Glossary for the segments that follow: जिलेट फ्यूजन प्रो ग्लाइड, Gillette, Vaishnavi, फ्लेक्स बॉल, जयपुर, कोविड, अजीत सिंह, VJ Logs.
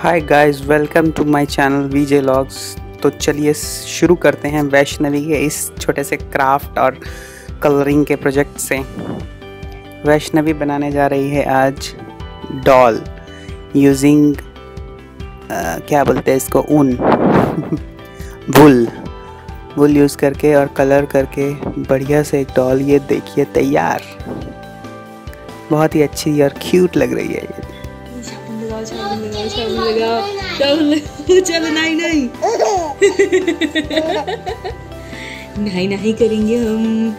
Hi guys, welcome to my channel VJ logs. तो चलिए शुरू करते हैं वैष्णवी के इस छोटे से क्राफ्ट और कलरिंग के प्रोजेक्ट से। वैष्णवी बनाने जा रही है आज डॉल यूजिंग क्या बोलते हैं इसको, ऊन वूल यूज़ करके और कलर करके बढ़िया से एक डॉल, ये देखिए तैयार। बहुत ही अच्छी और क्यूट लग रही है ये। चलो नहीं करेंगे हम,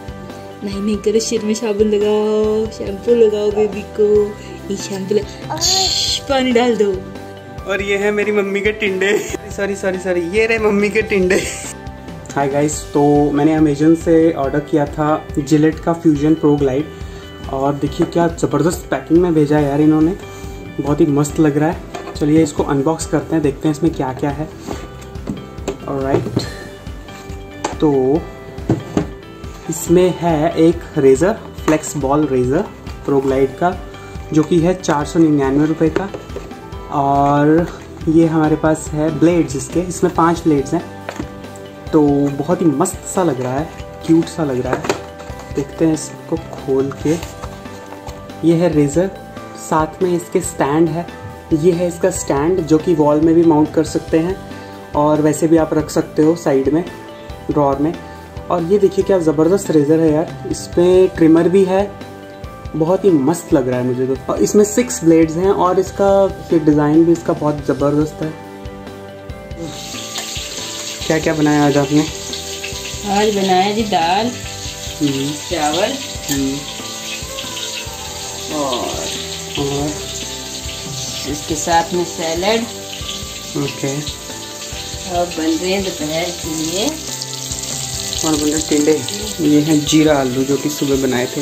नहीं करो, सिर में साबुन लगाओ, शैम्पू लगाओ बेबी को, ये शैम्पू पानी डाल दो। और ये है मेरी मम्मी के टिंडे, सॉरी ये रहे मम्मी के टिंडे। हाय गाइस, तो मैंने अमेजन से ऑर्डर किया था जिलेट का फ्यूजन प्रो ग्लाइड, और देखिए क्या ज़बरदस्त पैकिंग में भेजा है यार इन्होंने, बहुत ही मस्त लग रहा है। चलिए इसको अनबॉक्स करते हैं, देखते हैं इसमें क्या क्या है। ऑलराइट, तो इसमें है एक razor, फ्लेक्स बॉल razor pro glide का, जो कि है 499 रुपये का। और ये हमारे पास है ब्लेड्स इसके, इसमें 5 ब्लेड्स हैं, तो बहुत ही मस्त सा लग रहा है, क्यूट सा लग रहा है। देखते हैं इसको खोल के। ये है रेज़र, साथ में इसके स्टैंड है, ये है इसका स्टैंड जो कि वॉल में भी माउंट कर सकते हैं और वैसे भी आप रख सकते हो साइड में ड्रॉअर में। और ये देखिए क्या ज़बरदस्त रेज़र है यार, इसमें ट्रिमर भी है, बहुत ही मस्त लग रहा है मुझे तो। और इसमें 6 ब्लेड्स हैं और इसका फिर डिज़ाइन भी इसका बहुत ज़बरदस्त है। क्या क्या बनाया आज आपने? आज बनाया जी दाल, चावल और इसके साथ में सैलड। ओके, और बन रहे हैं दोपहर के लिए, और बन रहे टिंडे। ये है जीरा आलू जो कि सुबह बनाए थे,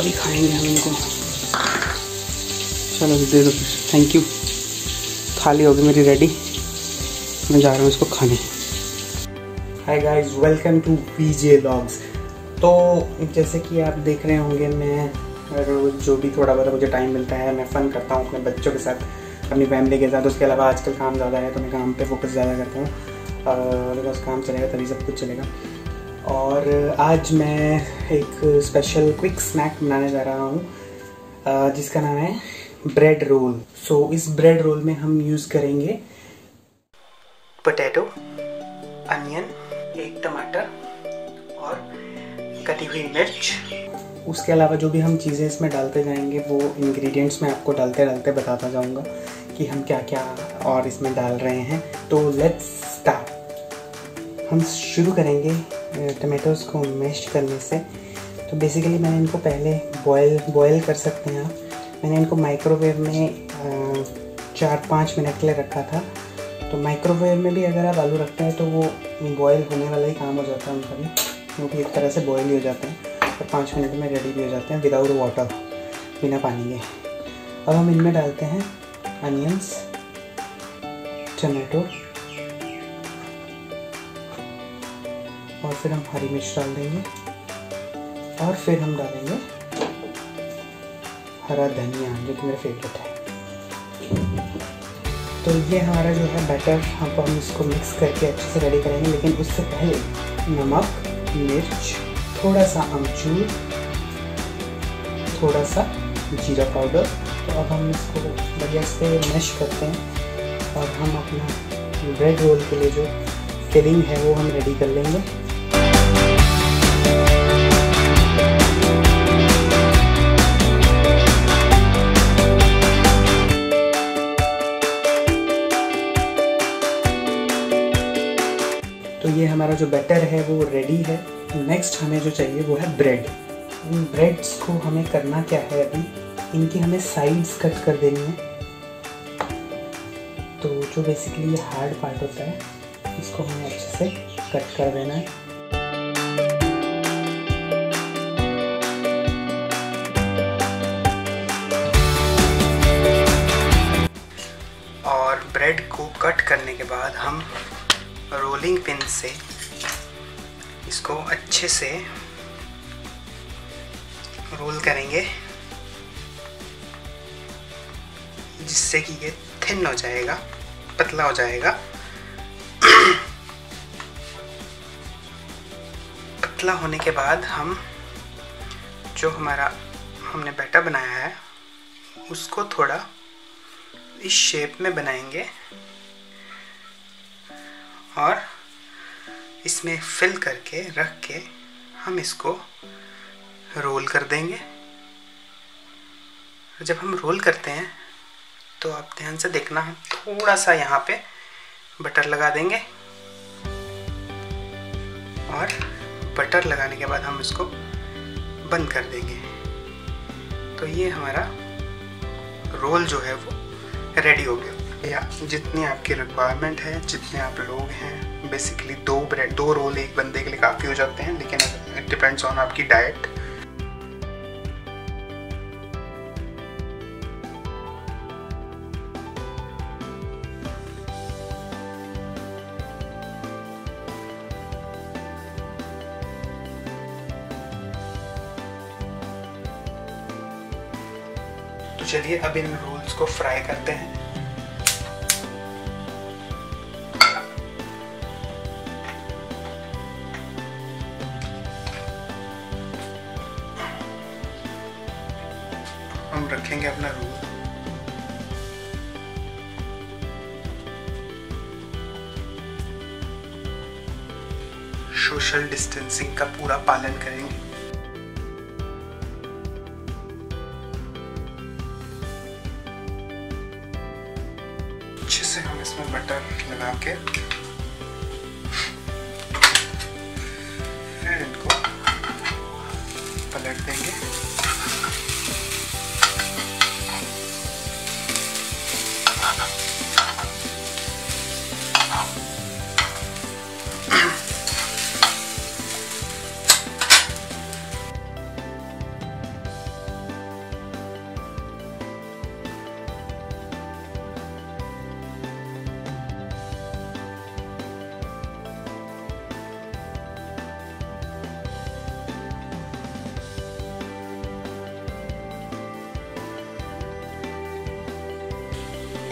अभी खाएंगे हम इनको। चलो दे दो, थैंक यू। थाली होगी मेरी रेडी, मैं जा रहा हूँ इसको खाने। Hi guys, welcome to VJ logs. तो जैसे कि आप देख रहे होंगे, मैं रोज़ जो भी थोड़ा बहुत मुझे टाइम मिलता है मैं फ़न करता हूँ अपने बच्चों के साथ, अपनी फैमिली के साथ। उसके अलावा आजकल काम ज़्यादा है तो मैं काम पे फोकस ज़्यादा करता हूँ, और अगर काम चलेगा तभी सब कुछ चलेगा। और आज मैं एक स्पेशल क्विक स्नैक बनाने जा रहा हूँ जिसका नाम है ब्रेड रोल। सो इस ब्रेड रोल में हम यूज़ करेंगे पोटैटो, अनियन, एक टमाटर और कटी हुई मिर्च। उसके अलावा जो भी हम चीज़ें इसमें डालते जाएंगे वो इंग्रेडिएंट्स मैं आपको डालते डालते बताता जाऊंगा कि हम क्या क्या और इसमें डाल रहे हैं। तो लेट्स स्टार्ट। हम शुरू करेंगे टमेटोज़ को मैश करने से। तो बेसिकली मैंने इनको पहले बॉयल कर सकते हैं आप। मैंने इनको माइक्रोवेव में 4-5 मिनट के लिए रखा था। तो माइक्रोवेव में भी अगर आप आलू रखते हैं तो वो बॉयल होने वाला ही काम हो जाता है उनका भी, क्योंकि एक तरह से बॉयल ही हो जाते हैं और 5 मिनट में रेडी भी हो जाते हैं विदाउट वाटर, बिना पानी के। अब हम इनमें डालते हैं अनियंस, टमाटो और फिर हम हरी मिर्च डाल देंगे, और फिर हम डालेंगे हरा धनिया जो कि मेरा फेवरेट है। तो ये हमारा जो है बैटर, हम इसको मिक्स करके अच्छे से रेडी करेंगे, लेकिन उससे पहले नमक, मिर्च, थोड़ा सा अमचूर, थोड़ा सा जीरा पाउडर। तो अब हम इसको बढ़िया से मैश करते हैं और हम अपना ब्रेड रोल के लिए जो फिलिंग है वो हम रेडी कर लेंगे। तो ये हमारा जो बैटर है वो रेडी है। नेक्स्ट हमें जो चाहिए वो है ब्रेड। इन ब्रेड्स को हमें करना क्या है, अभी इनकी हमें साइड्स कट कर देनी है। तो जो बेसिकली ये हार्ड पार्ट होता है इसको हमें अच्छे से कट कर देना है। और ब्रेड को कट करने के बाद हम रोलिंग पिन से इसको अच्छे से रोल करेंगे, जिससे कि ये थिन हो जाएगा, पतला हो जाएगा। पतला होने के बाद हम जो हमने बैटर बनाया है उसको थोड़ा इस शेप में बनाएंगे और इसमें फिल करके रख के हम इसको रोल कर देंगे। जब हम रोल करते हैं तो आप ध्यान से देखना, हम थोड़ा सा यहाँ पे बटर लगा देंगे और बटर लगाने के बाद हम इसको बंद कर देंगे। तो ये हमारा रोल जो है वो रेडी हो गया। या जितनी आपकी रिक्वायरमेंट है, जितने आप लोग हैं, बेसिकली दो रोल एक बंदे के लिए काफ़ी हो जाते हैं, लेकिन इट डिपेंड्स ऑन आपकी डाइट। तो चलिए अब इन रोल्स को फ्राई करते हैं। हम रखेंगे अपना रोल। सोशल डिस्टेंसिंग का पूरा पालन करेंगे। अच्छे से हम इसमें बटर लगा के फिर इनको पलट देंगे।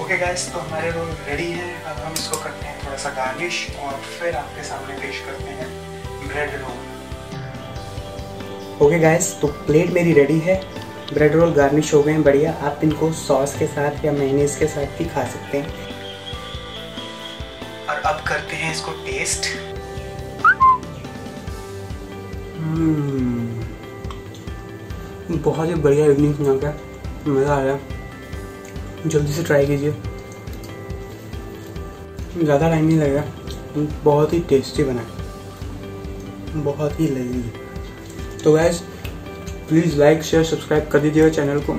ओके गाइस, तो हमारे रोल रेडी हैं। अब हम इसको करते हैं थोड़ा सा गार्निश और फिर आपके सामने पेश करते हैं ब्रेड रोल। ओके गाइस, तो प्लेट मेरी रेडी है, ब्रेड रोल गार्निश हो गए हैं। बढ़िया, आप इनको सॉस के साथ या मेयोनीज के साथ भी खा सकते हैं। और अब करते हैं इसको टेस्ट। बहुत ही बढ़िया इवनिंग यहाँ का, मज़ा आया। जल्दी से ट्राई कीजिए, ज़्यादा टाइम नहीं लगेगा। बहुत ही टेस्टी बना है, बहुत ही लजीज। तो guys please like share subscribe कर दीजिएगा चैनल को।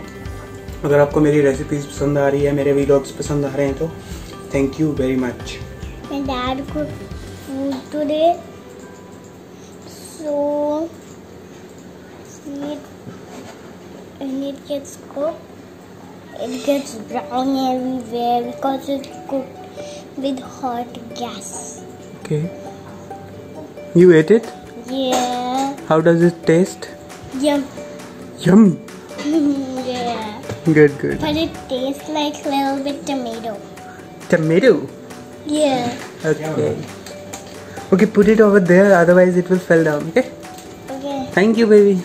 अगर आपको मेरी रेसिपीज पसंद आ रही है, मेरे व्लॉग्स पसंद आ रहे हैं, तो थैंक यू वेरी मच। मैं डैड को food today so need kids को It gets brown everywhere because it's cooked with hot gas. Okay. You ate it? Yeah. How does it taste? Yum. Yum. Yeah. Good, good. But it tastes like a little bit tomato. Tomato? Yeah. Okay. Okay, put it over there, otherwise it will fall down. Okay. Okay. Thank you, baby.